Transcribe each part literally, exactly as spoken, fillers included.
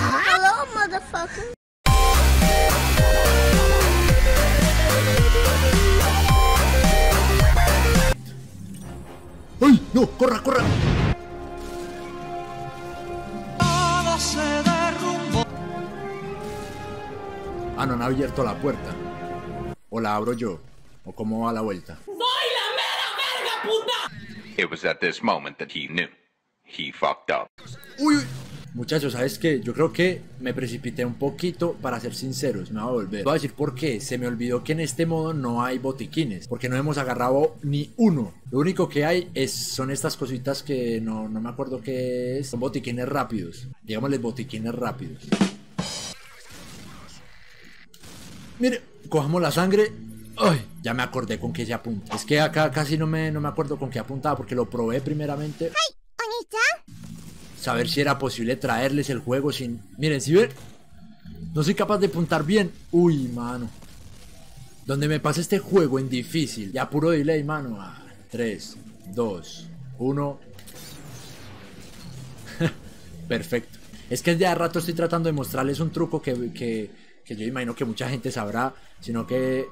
Hello, motherfucker. ¡Ay! ¡No! ¡Corra, corra! Todo se derrumbó. Ah, no han abierto la puerta. ¿O la abro yo? ¿O cómo va la vuelta? ¡Soy la mera verga, puta! It was at this moment that he knew. He fucked up. ¡Uy, uy! Muchachos, ¿sabes qué? Yo creo que me precipité un poquito, para ser sinceros, me voy a volver. Voy a decir por qué, se me olvidó que en este modo no hay botiquines, porque no hemos agarrado ni uno. Lo único que hay es, son estas cositas que no, no me acuerdo qué es. Son botiquines rápidos, digámosles botiquines rápidos. Mire, cojamos la sangre. Ay, ya me acordé con qué se apunta. Es que acá casi no me, no me acuerdo con qué apuntaba, porque lo probé primeramente. ¡Ay! Saber si era posible traerles el juego sin... Miren, si ven, no soy capaz de apuntar bien. Uy, mano. Donde me pasa este juego en difícil. Ya puro delay, mano. tres, dos, uno. Perfecto. Es que ya de rato estoy tratando de mostrarles un truco que, que, que yo imagino que mucha gente sabrá. Sino que...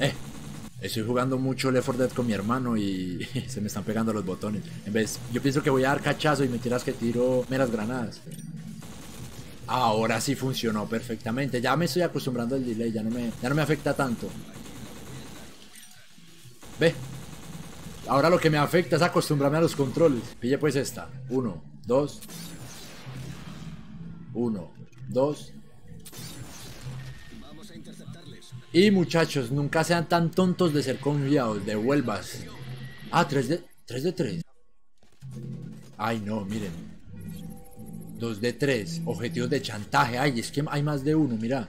Eh. Estoy jugando mucho Left four Dead con mi hermano y se me están pegando los botones. En vez, yo pienso que voy a dar cachazo y me tiras que tiro meras granadas. Ahora sí funcionó perfectamente. Ya me estoy acostumbrando al delay, ya no me, ya no me afecta tanto. Ve. Ahora lo que me afecta es acostumbrarme a los controles. Pille pues esta. Uno, dos. Uno, dos. Y muchachos, nunca sean tan tontos de ser confiados, devuelvas. Ah, tres de tres. Ay no, miren. dos de tres, objetivos de chantaje. Ay, es que hay más de uno, mira.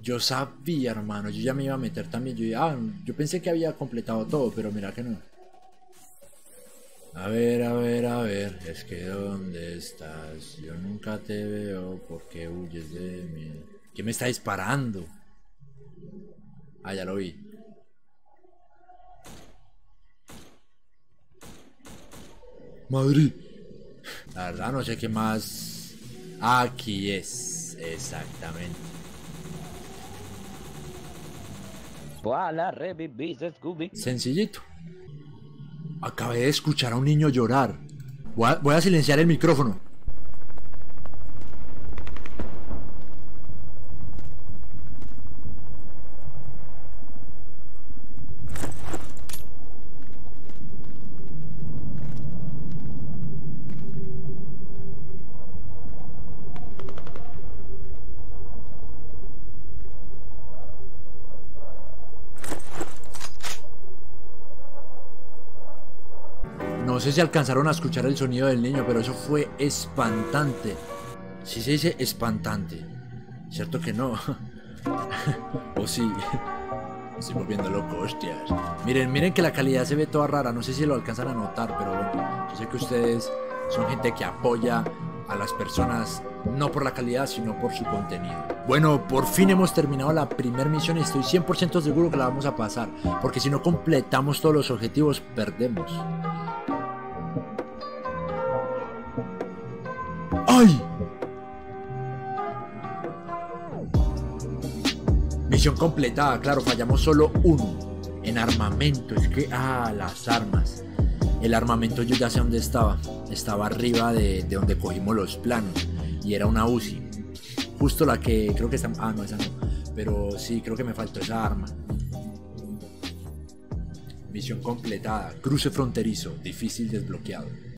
Yo sabía, hermano, yo ya me iba a meter también. Yo, ah, yo pensé que había completado todo, pero mira que no. A ver, a ver, a ver, es que ¿dónde estás? Yo nunca te veo, porque huyes de mí. ¿Quién me está disparando? Ah, ya lo vi. Madrid. La verdad no sé qué más. Aquí es. Exactamente. Sencillito. Acabé de escuchar a un niño llorar. Voy a, voy a silenciar el micrófono. No sé si alcanzaron a escuchar el sonido del niño, pero eso fue espantante. Sí se dice espantante. ¿Cierto que no? O sí. Me estoy volviendo loco, hostias. Miren, miren que la calidad se ve toda rara. No sé si lo alcanzan a notar, pero bueno. Yo sé que ustedes son gente que apoya a las personas, no por la calidad, sino por su contenido. Bueno, por fin hemos terminado la primera misión y estoy cien por ciento seguro que la vamos a pasar. Porque si no completamos todos los objetivos, perdemos. ¡Ay! Misión completada, claro, fallamos solo uno. En armamento, es que... Ah, las armas. El armamento yo ya sé dónde estaba. Estaba arriba de, de donde cogimos los planos. Y era una Uzi. Justo la que creo que está... Ah, no, esa no. Pero sí, creo que me faltó esa arma. Misión completada. Cruce fronterizo. Difícil desbloqueado.